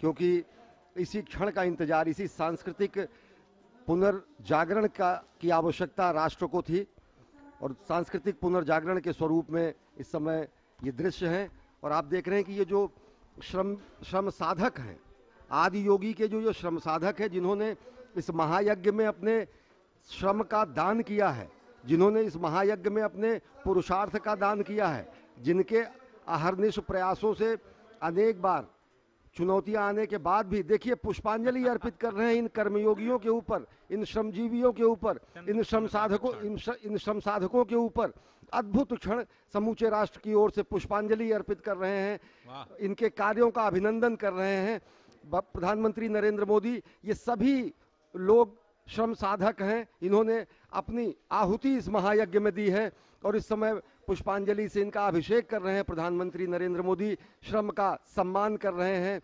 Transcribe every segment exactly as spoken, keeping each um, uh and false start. क्योंकि इसी क्षण का इंतजार, इसी सांस्कृतिक पुनर्जागरण का की आवश्यकता राष्ट्र को थी और सांस्कृतिक पुनर्जागरण के स्वरूप में इस समय ये दृश्य हैं। और आप देख रहे हैं कि ये जो श्रम श्रम साधक हैं, आदि योगी के जो जो श्रम साधक हैं, जिन्होंने इस महायज्ञ में अपने श्रम का दान किया है, जिन्होंने इस महायज्ञ में अपने पुरुषार्थ का दान किया है, जिनके अहर्निश प्रयासों से अनेक बार चुनौतियां आने के बाद भी देखिए पुष्पांजलि अर्पित कर रहे हैं इन कर्मयोगियों के ऊपर, इन श्रमजीवियों के ऊपर, इन श्रम साधकों इन श्रम साधकों के ऊपर। अद्भुत क्षण, समूचे राष्ट्र की ओर से पुष्पांजलि अर्पित कर रहे हैं, इनके कार्यों का अभिनंदन कर रहे हैं। प्रधानमंत्री नरेंद्र मोदी, ये सभी लोग श्रम साधक हैं, इन्होंने अपनी आहुति इस महायज्ञ में दी है और इस समय पुष्पांजलि से इनका अभिषेक कर रहे हैं। प्रधानमंत्री नरेंद्र मोदी श्रम का सम्मान कर रहे हैं।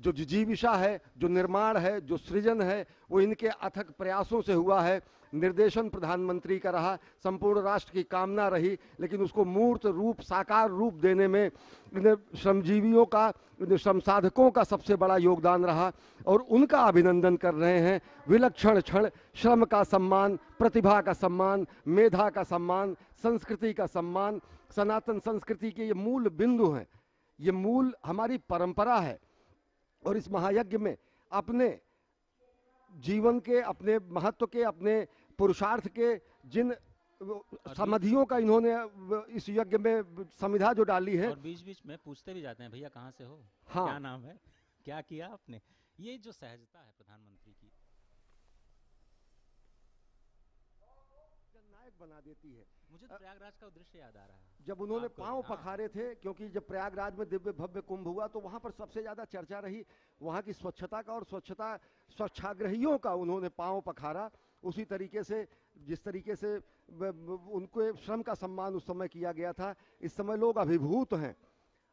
जो जिजीविषा है, जो निर्माण है, जो सृजन है, वो इनके अथक प्रयासों से हुआ है। निर्देशन प्रधानमंत्री का रहा, संपूर्ण राष्ट्र की कामना रही, लेकिन उसको मूर्त रूप, साकार रूप देने में इन श्रमजीवियों का, इन श्रम साधकों का सबसे बड़ा योगदान रहा और उनका अभिनंदन कर रहे हैं। विलक्षण क्षण, श्रम का सम्मान, प्रतिभा का सम्मान, मेधा का सम्मान, संस्कृति का सम्मान। सनातन संस्कृति के ये मूल बिंदु हैं, ये मूल हमारी परंपरा है और इस महायज्ञ में अपने जीवन के, अपने महत्व के, अपने पुरुषार्थ के जिन समाधियों का इन्होंने इस यज्ञ में समिधा जो डाली है। और बीच बीच में पूछते भी जाते हैं, भैया कहाँ से हो, हाँ, क्या नाम है, क्या किया आपने। ये जो सहजता है प्रधानमंत्री की, जननायक बना देती है। मुझे प्रयागराज का दृश्य याद आ रहा है, जब उन्होंने पांव पखारे थे, क्योंकि जब प्रयागराज में दिव्य भव्य कुंभ हुआ तो वहां पर सबसे ज्यादा चर्चा रही वहां की स्वच्छता का और स्वच्छता स्वच्छाग्रहियों का। उन्होंने पांव पखारा उसी तरीके से जिस तरीके से उनके श्रम का सम्मान उस समय किया गया था। इस समय लोग अभिभूत हैं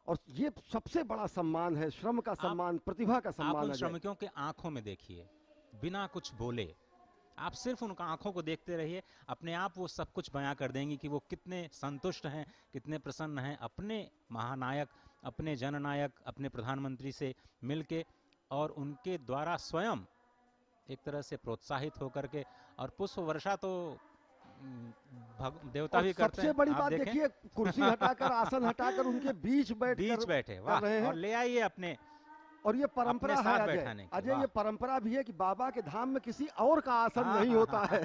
और ये सबसे बड़ा सम्मान है, श्रम का सम्मान, प्रतिभा का सम्मान। श्रमिकों के आंखों में देखिए, बिना कुछ बोले आप सिर्फ उनका आंखों को देखते रहिए, अपने आप वो सब कुछ बयां कर देंगी कि वो कितने संतुष्ट हैं, कितने प्रसन्न हैं अपने महानायक, अपने जननायक, अपने प्रधानमंत्री से मिलके और उनके द्वारा स्वयं एक तरह से प्रोत्साहित होकर के। और पुष्प वर्षा तो देवता भी करते हैं। सबसे बड़ी बात देखिए, कुर्सी हटाकर, आसन हटाकर उनके बीच बैठ बीच बैठे वाह, ले आइए अपने। और ये परंपरा है अजय, अजय ये परंपरा भी है कि बाबा के धाम में किसी और का आसन हाँ, नहीं होता है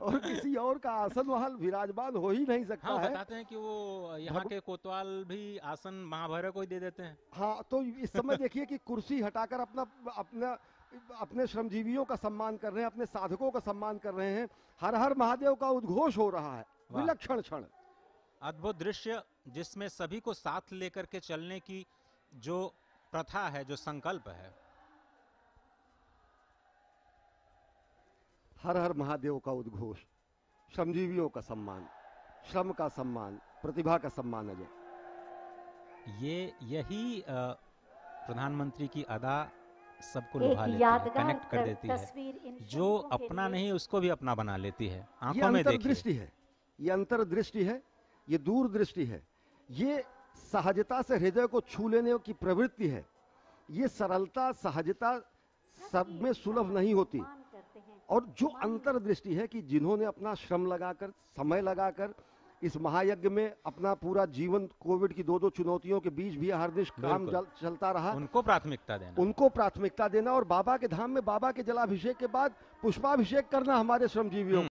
और किसी और का आसन वहाँ विराजमान हो ही नहीं सकता हाँ, है। बताते हैं कि वो यहाँ के कोतवाल भी आसन महाभैरव को ही दे देते हैं। हाँ, तो इस समय देखिए कि कुर्सी हटाकर अपना अपना अपने श्रमजीवियों का सम्मान कर रहे हैं, अपने साधकों का सम्मान कर रहे हैं। हर हर महादेव का उद्घोष हो रहा है। विलक्षण क्षण, अद्भुत दृश्य, जिसमें सभी को साथ लेकर के चलने की जो प्रथा है, जो संकल्प है। हर हर महादेव का उद्घोष, श्रमजीवियों का सम्मान, श्रम का सम्मान, प्रतिभा का सम्मान। अजय, ये यही प्रधानमंत्री की अदा सबको लुभा लेती है, कनेक्ट कर देती है। जो अपना नहीं उसको भी अपना बना लेती है। आंखों में दृष्टि है, ये अंतर्दृष्टि है, ये दूरदृष्टि है, ये सहजता से हृदय को छू लेने की प्रवृत्ति है। ये सरलता, सहजता सब में सुलभ नहीं होती। और जो अंतर्दृष्टि है कि जिन्होंने अपना श्रम लगाकर, समय लगाकर इस महायज्ञ में अपना पूरा जीवन, कोविड की दो दो चुनौतियों के बीच भी अहरनिश काम चलता रहा, उनको प्राथमिकता देना, उनको प्राथमिकता देना और बाबा के धाम में बाबा के जलाभिषेक के बाद पुष्पाभिषेक करना हमारे श्रमजीवियों